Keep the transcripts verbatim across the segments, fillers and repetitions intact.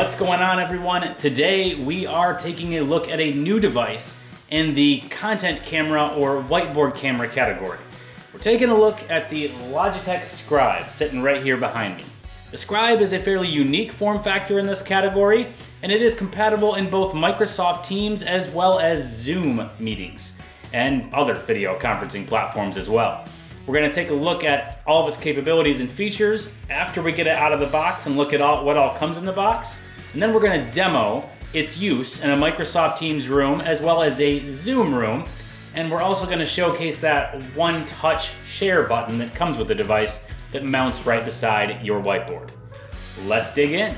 What's going on, everyone? Today we are taking a look at a new device in the content camera or whiteboard camera category. We're taking a look at the Logitech Scribe, sitting right here behind me. The Scribe is a fairly unique form factor in this category, and it is compatible in both Microsoft Teams as well as Zoom meetings and other video conferencing platforms as well. We're going to take a look at all of its capabilities and features after we get it out of the box and look at all, what all comes in the box. And then we're going to demo its use in a Microsoft Teams room as well as a Zoom room. And we're also going to showcase that one-touch share button that comes with the device that mounts right beside your whiteboard. Let's dig in.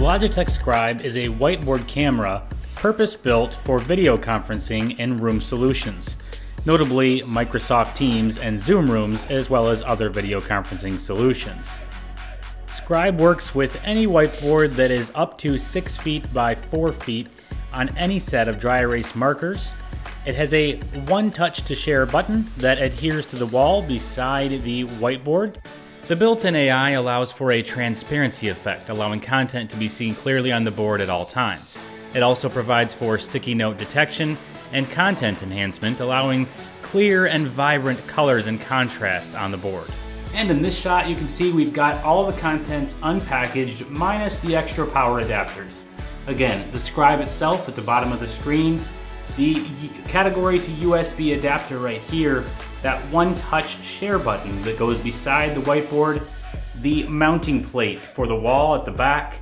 Logitech Scribe is a whiteboard camera purpose-built for video conferencing and room solutions, notably Microsoft Teams and Zoom Rooms, as well as other video conferencing solutions. Scribe works with any whiteboard that is up to six feet by four feet on any set of dry erase markers. It has a one-touch-to-share button that adheres to the wall beside the whiteboard. The built-in A I allows for a transparency effect, allowing content to be seen clearly on the board at all times. It also provides for sticky note detection and content enhancement, allowing clear and vibrant colors and contrast on the board. And in this shot, you can see we've got all the contents unpackaged, minus the extra power adapters. Again, the Scribe itself at the bottom of the screen, the category to U S B adapter right here, that one-touch share button that goes beside the whiteboard, the mounting plate for the wall at the back,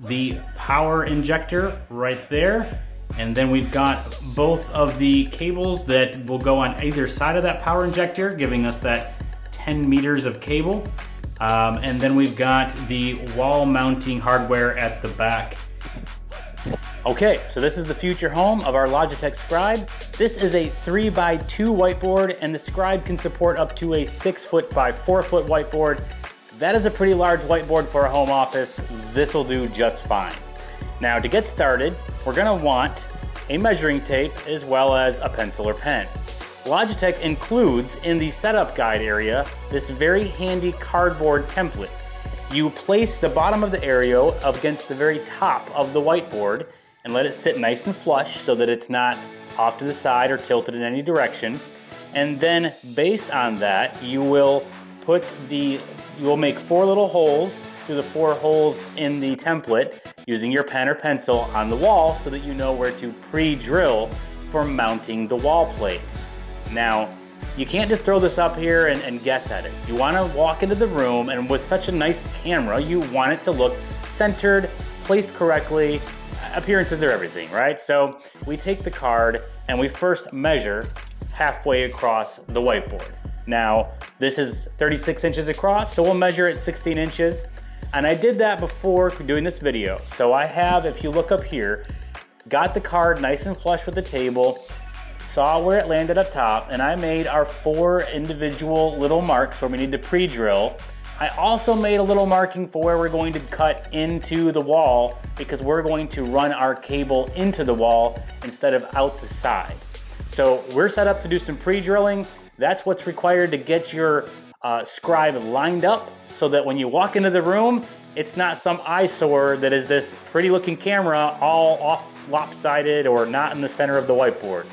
the power injector right there, and then we've got both of the cables that will go on either side of that power injector, giving us that ten meters of cable. Um, and then we've got the wall mounting hardware at the back. Okay, so this is the future home of our Logitech Scribe. This is a three by two whiteboard, and the Scribe can support up to a six foot by four foot whiteboard. That is a pretty large whiteboard for a home office. This will do just fine. Now, to get started, we're gonna want a measuring tape as well as a pencil or pen. Logitech includes in the setup guide area this very handy cardboard template. You place the bottom of the Aereo against the very top of the whiteboard and let it sit nice and flush so that it's not off to the side or tilted in any direction. And then based on that, you will put the, you will make four little holes through the four holes in the template using your pen or pencil on the wall so that you know where to pre-drill for mounting the wall plate. Now, you can't just throw this up here and, and guess at it. You wanna walk into the room, and with such a nice camera, you want it to look centered, placed correctly. Appearances are everything, right? So we take the card and we first measure halfway across the whiteboard. Now, this is thirty-six inches across, so we'll measure it sixteen inches. And I did that before doing this video. So I have, if you look up here, got the card nice and flush with the table, saw where it landed up top, and I made our four individual little marks where we need to pre-drill. I also made a little marking for where we're going to cut into the wall, because we're going to run our cable into the wall instead of out the side. So we're set up to do some pre-drilling. That's what's required to get your uh, Scribe lined up so that when you walk into the room, it's not some eyesore that is this pretty looking camera all off lopsided or not in the center of the whiteboard.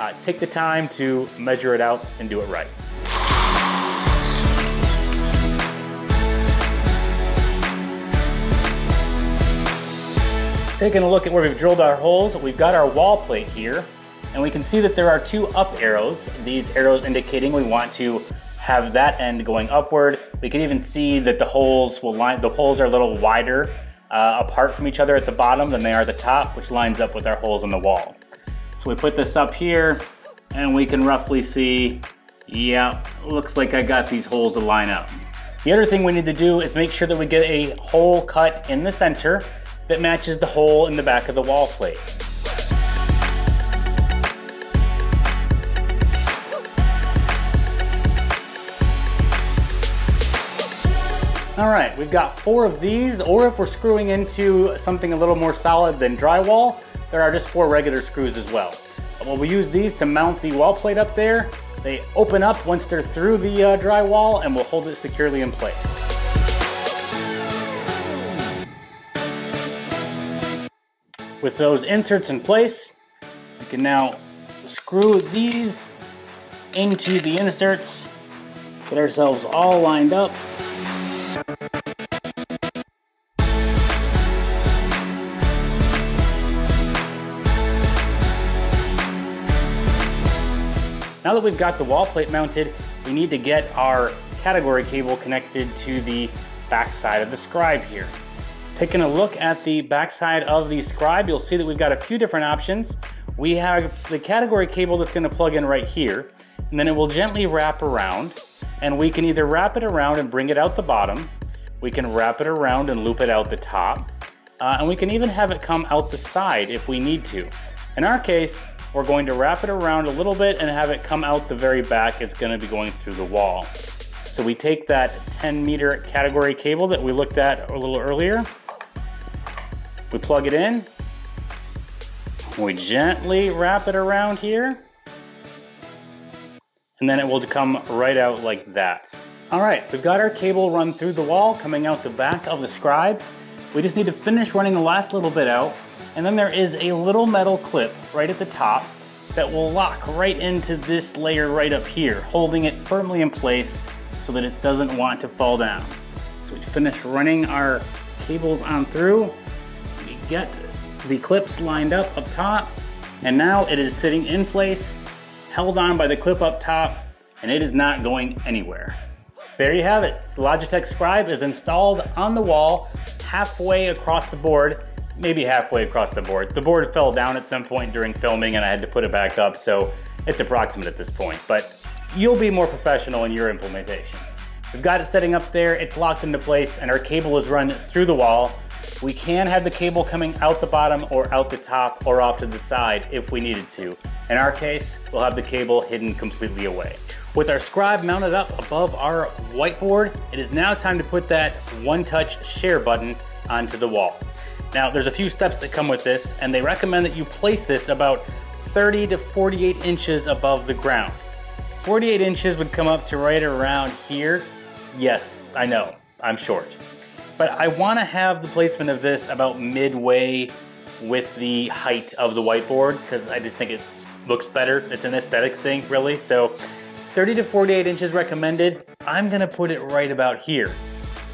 Uh, take the time to measure it out and do it right. Taking a look at where we've drilled our holes, we've got our wall plate here. and we can see that there are two up arrows, these arrows indicating we want to have that end going upward. We can even see that the holes will line, the holes are a little wider uh, apart from each other at the bottom than they are at the top, which lines up with our holes in the wall. So we put this up here and we can roughly see, yeah, looks like I got these holes to line up. The other thing we need to do is make sure that we get a hole cut in the center that matches the hole in the back of the wall plate. All right, we've got four of these, or if we're screwing into something a little more solid than drywall, there are just four regular screws as well. Well, we use these to mount the wall plate up there. They open up once they're through the uh, drywall and we'll hold it securely in place. With those inserts in place, we can now screw these into the inserts, get ourselves all lined up. Now that we've got the wall plate mounted, we need to get our category cable connected to the back side of the Scribe here. Taking a look at the back side of the Scribe, you'll see that we've got a few different options. We have the category cable that's going to plug in right here, and then it will gently wrap around, and we can either wrap it around and bring it out the bottom, we can wrap it around and loop it out the top, uh, and we can even have it come out the side if we need to. In our case, we're going to wrap it around a little bit and have it come out the very back. It's going to be going through the wall. So we take that ten meter category cable that we looked at a little earlier. We plug it in. We gently wrap it around here. And then it will come right out like that. All right, we've got our cable run through the wall, coming out the back of the Scribe. We just need to finish running the last little bit out. And then there is a little metal clip right at the top that will lock right into this layer right up here, holding it firmly in place so that it doesn't want to fall down. So we finish running our cables on through. We get the clips lined up up top, and now it is sitting in place, held on by the clip up top, and it is not going anywhere. There you have it. The Logitech Scribe is installed on the wall halfway across the board. Maybe halfway across the board. The board fell down at some point during filming and I had to put it back up, so it's approximate at this point, but you'll be more professional in your implementation. We've got it setting up there, it's locked into place, and our cable is run through the wall. We can have the cable coming out the bottom or out the top or off to the side if we needed to. In our case, we'll have the cable hidden completely away. With our Scribe mounted up above our whiteboard, it is now time to put that one-touch share button onto the wall. Now, there's a few steps that come with this, and they recommend that you place this about thirty to forty-eight inches above the ground. forty-eight inches would come up to right around here. Yes, I know, I'm short. But I wanna have the placement of this about midway with the height of the whiteboard, because I just think it looks better. It's an aesthetics thing, really. So thirty to forty-eight inches recommended. I'm gonna put it right about here.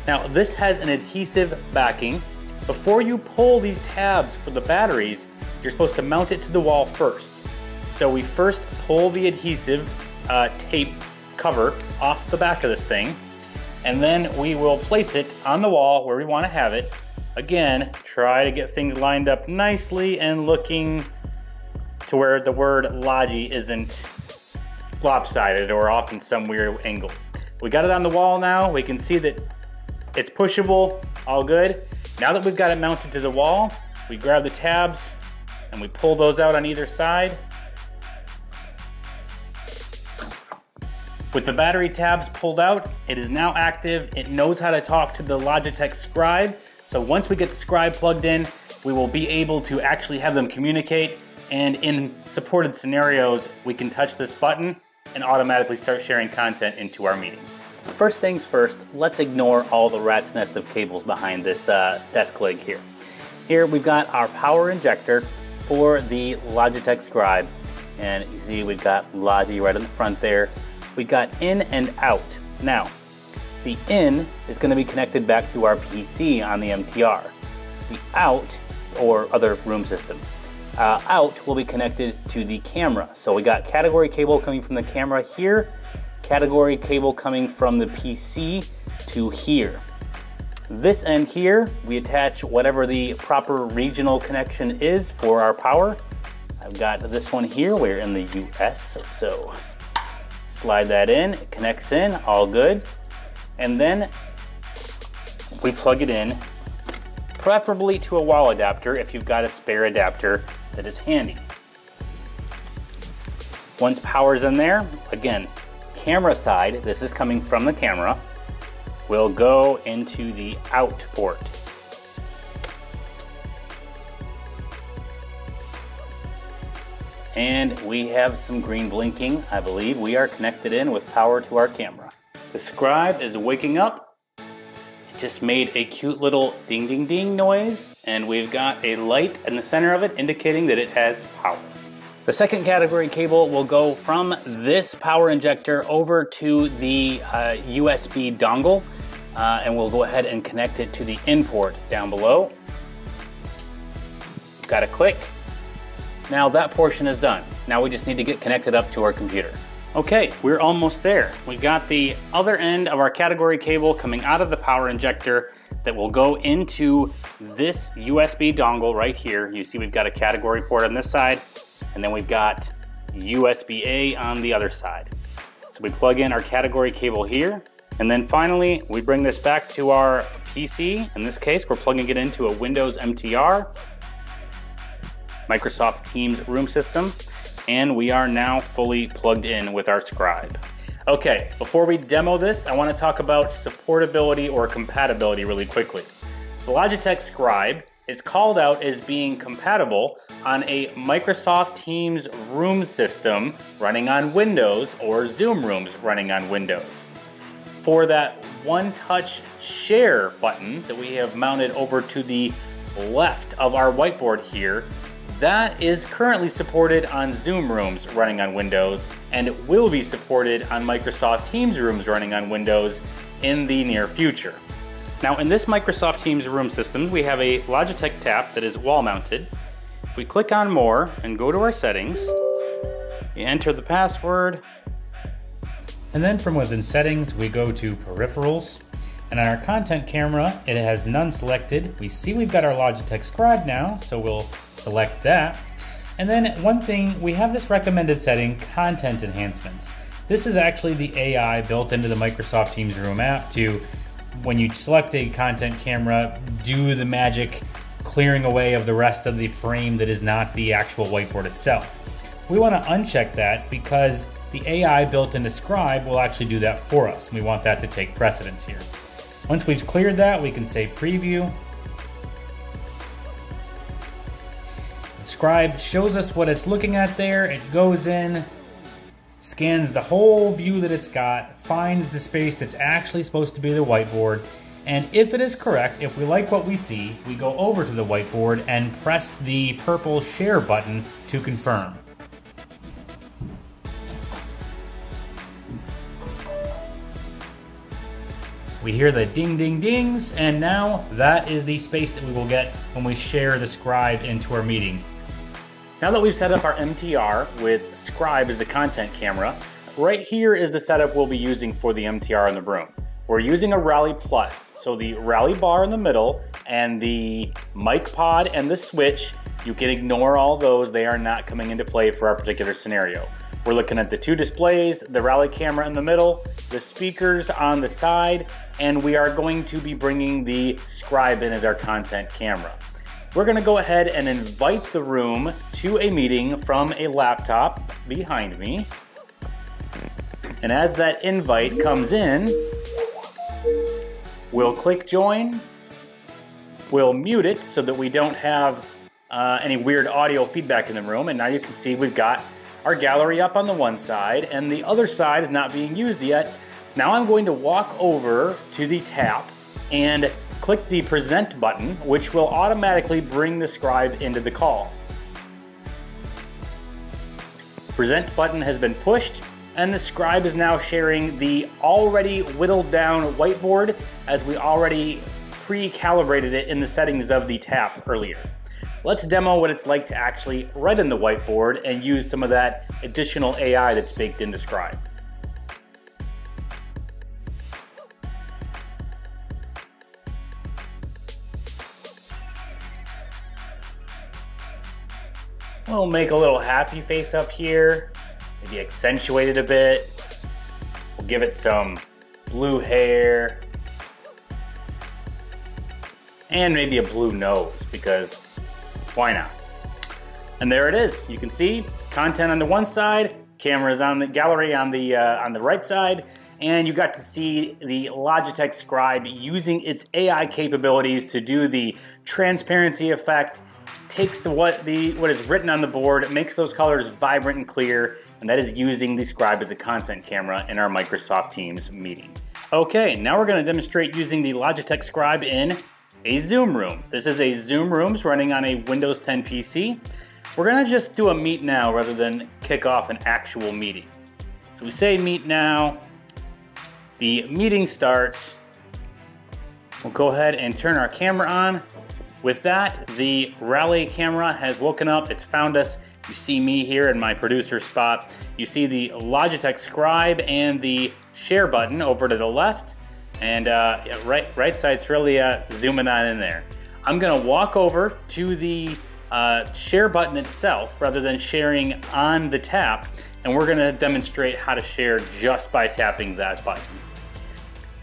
Now, this has an adhesive backing. Before you pull these tabs for the batteries, you're supposed to mount it to the wall first. So we first pull the adhesive uh, tape cover off the back of this thing, and then we will place it on the wall where we want to have it. Again, try to get things lined up nicely and looking to where the word Logi isn't lopsided or off in some weird angle. We got it on the wall now. We can see that it's pushable, all good. Now that we've got it mounted to the wall, we grab the tabs and we pull those out on either side. With the battery tabs pulled out, it is now active. It knows how to talk to the Logitech Scribe. So once we get the Scribe plugged in, we will be able to actually have them communicate. And in supported scenarios, we can touch this button and automatically start sharing content into our meeting. First things first, let's ignore all the rat's nest of cables behind this uh, desk leg here. Here we've got our power injector for the Logitech Scribe. And you see we've got Logi right in the front there. We've got in and out. Now, the in is going to be connected back to our P C on the M T R. The out, or other room system, uh, out will be connected to the camera. So we got category cable coming from the camera here, category cable coming from the P C to here. This end here, we attach whatever the proper regional connection is for our power. I've got this one here, we're in the U S, so slide that in, it connects in, all good. And then we plug it in, preferably to a wall adapter if you've got a spare adapter that is handy. Once power's in there, again, camera side, this is coming from the camera, will go into the out port. And we have some green blinking, I believe. We are connected in with power to our camera. The Scribe is waking up. It just made a cute little ding ding ding noise, and we've got a light in the center of it indicating that it has power. The second category cable will go from this power injector over to the uh, U S B dongle, uh, and we'll go ahead and connect it to the in port down below. Got a click. Now that portion is done. Now we just need to get connected up to our computer. Okay, we're almost there. We've got the other end of our category cable coming out of the power injector that will go into this U S B dongle right here. You see we've got a category port on this side, and then we've got U S B A on the other side. So we plug in our category cable here, and then finally we bring this back to our P C. In this case, we're plugging it into a Windows M T R. Microsoft Teams Room system, and we are now fully plugged in with our Scribe. Okay, before we demo this, I wanna talk about supportability or compatibility really quickly. The Logitech Scribe is called out as being compatible on a Microsoft Teams Room system running on Windows or Zoom Rooms running on Windows. For that one-touch share button that we have mounted over to the left of our whiteboard here, that is currently supported on Zoom Rooms running on Windows, and it will be supported on Microsoft Teams Rooms running on Windows in the near future. Now in this Microsoft Teams Room system, we have a Logitech Tap that is wall mounted. If we click on more and go to our settings, we enter the password, and then from within settings, we go to peripherals, and on our content camera, it has none selected. We see we've got our Logitech Scribe now, so we'll select that. And then one thing, we have this recommended setting, content enhancements. This is actually the A I built into the Microsoft Teams Room app to, when you select a content camera, do the magic clearing away of the rest of the frame that is not the actual whiteboard itself. We want to uncheck that because the A I built into Scribe will actually do that for us. And we want that to take precedence here. Once we've cleared that, we can say preview. Scribe shows us what it's looking at there. It goes in, scans the whole view that it's got, finds the space that's actually supposed to be the whiteboard, and if it is correct, if we like what we see, we go over to the whiteboard and press the purple share button to confirm. We hear the ding ding dings, and now that is the space that we will get when we share the Scribe into our meeting. Now that we've set up our M T R with Scribe as the content camera, right here is the setup we'll be using for the M T R in the room. We're using a Rally Plus, so the Rally bar in the middle and the mic pod and the switch, you can ignore all those, they are not coming into play for our particular scenario. We're looking at the two displays, the Rally camera in the middle, the speakers on the side, and we are going to be bringing the Scribe in as our content camera. We're gonna go ahead and invite the room to a meeting from a laptop behind me. And as that invite comes in, we'll click join, we'll mute it so that we don't have uh, any weird audio feedback in the room, and now you can see we've got our gallery up on the one side, and the other side is not being used yet. Now I'm going to walk over to the Tap and click the present button, which will automatically bring the Scribe into the call. Present button has been pushed, and the Scribe is now sharing the already whittled down whiteboard as we already pre-calibrated it in the settings of the Tap earlier. let's demo what it's like to actually write in the whiteboard and use some of that additional A I that's baked into Scribe. We'll make a little happy face up here, maybe accentuate it a bit. We'll give it some blue hair and maybe a blue nose, because why not? And there it is. You can see content on the one side, cameras on the gallery on the, uh, on the right side, and you got to see the Logitech Scribe using its A I capabilities to do the transparency effect. Takes the, what, the, what is written on the board, makes those colors vibrant and clear, and that is using the Scribe as a content camera in our Microsoft Teams meeting. Okay, now we're gonna demonstrate using the Logitech Scribe in a Zoom Room. This is a Zoom Rooms running on a Windows ten P C. We're gonna just do a meet now rather than kick off an actual meeting. So we say meet now, the meeting starts. We'll go ahead and turn our camera on. With that, the Rally camera has woken up, it's found us. You see me here in my producer spot. You see the Logitech Scribe and the share button over to the left, and uh, right, right side's really uh, zooming on in there. I'm gonna walk over to the uh, share button itself rather than sharing on the tap, and we're gonna demonstrate how to share just by tapping that button.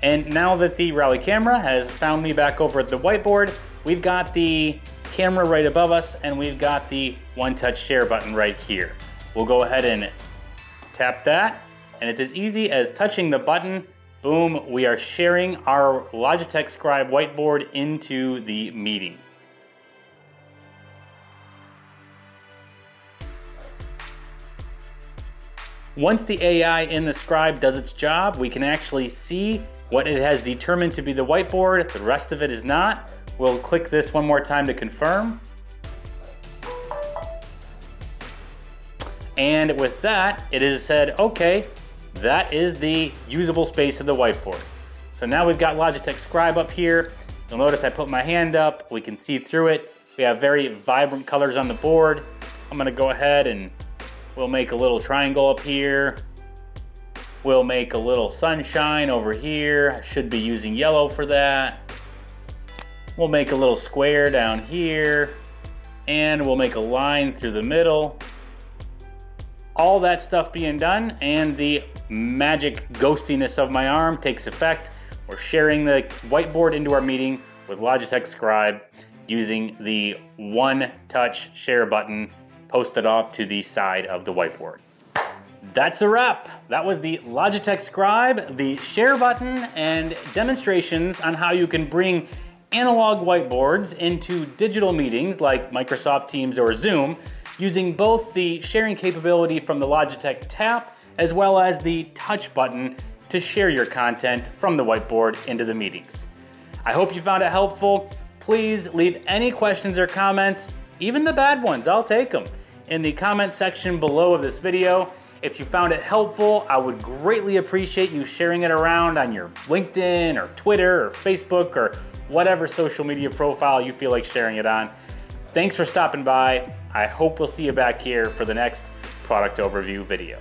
And now that the Rally camera has found me back over at the whiteboard, we've got the camera right above us and we've got the one-touch share button right here. We'll go ahead and tap that, and it's as easy as touching the button. Boom, we are sharing our Logitech Scribe whiteboard into the meeting. Once the A I in the Scribe does its job, we can actually see what it has determined to be the whiteboard. The rest of it is not. We'll click this one more time to confirm. And with that, it is said, okay, that is the usable space of the whiteboard. So now we've got Logitech Scribe up here. You'll notice I put my hand up, we can see through it. We have very vibrant colors on the board. I'm gonna go ahead and we'll make a little triangle up here. We'll make a little sunshine over here. I should be using yellow for that. We'll make a little square down here, and we'll make a line through the middle. All that stuff being done, and the magic ghostiness of my arm takes effect. We're sharing the whiteboard into our meeting with Logitech Scribe using the one-touch share button posted off to the side of the whiteboard. That's a wrap. That was the Logitech Scribe, the share button, and demonstrations on how you can bring analog whiteboards into digital meetings like Microsoft Teams or Zoom, using both the sharing capability from the Logitech Tap as well as the touch button to share your content from the whiteboard into the meetings. I hope you found it helpful. Please leave any questions or comments, even the bad ones, I'll take them, in the comment section below of this video. If you found it helpful, I would greatly appreciate you sharing it around on your LinkedIn or Twitter or Facebook or whatever social media profile you feel like sharing it on. Thanks for stopping by. I hope we'll see you back here for the next product overview video.